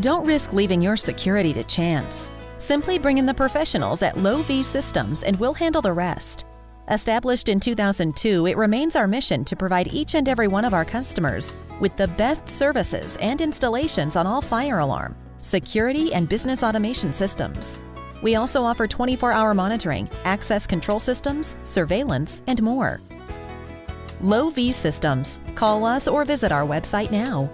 Don't risk leaving your security to chance. Simply bring in the professionals at Low V Systems and we'll handle the rest. Established in 2002, it remains our mission to provide each and every one of our customers with the best services and installations on all fire alarm, security, and business automation systems. We also offer 24-hour monitoring, access control systems, surveillance, and more. Low V Systems. Call us or visit our website now.